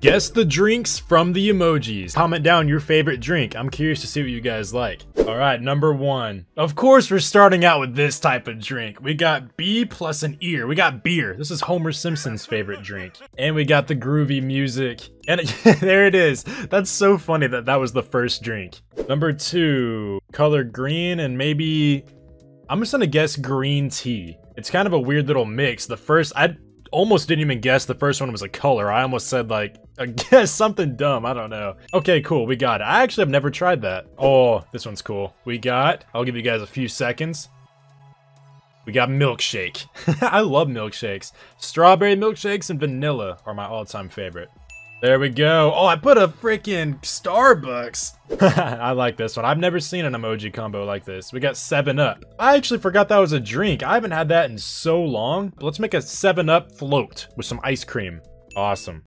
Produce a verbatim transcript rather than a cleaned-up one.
Guess the drinks from the emojis. Comment down your favorite drink. I'm curious to see what you guys like. All right, number one. Of course, we're starting out with this type of drink. We got B plus an ear. We got beer. This is Homer Simpson's favorite drink. And we got the groovy music. And it, there it is. That's so funny that that was the first drink. Number two, color green and maybe, I'm just gonna guess green tea. It's kind of a weird little mix. The first, I almost didn't even guess the first one was a color. I almost said like, I guess something dumb, I don't know. Okay, cool, we got it. I actually have never tried that. Oh, this one's cool. We got, I'll give you guys a few seconds. We got milkshake. I love milkshakes. Strawberry milkshakes and vanilla are my all-time favorite. There we go. Oh, I put a freaking Starbucks. I like this one. I've never seen an emoji combo like this. We got Seven Up. I actually forgot that was a drink. I haven't had that in so long. Let's make a Seven Up float with some ice cream. Awesome.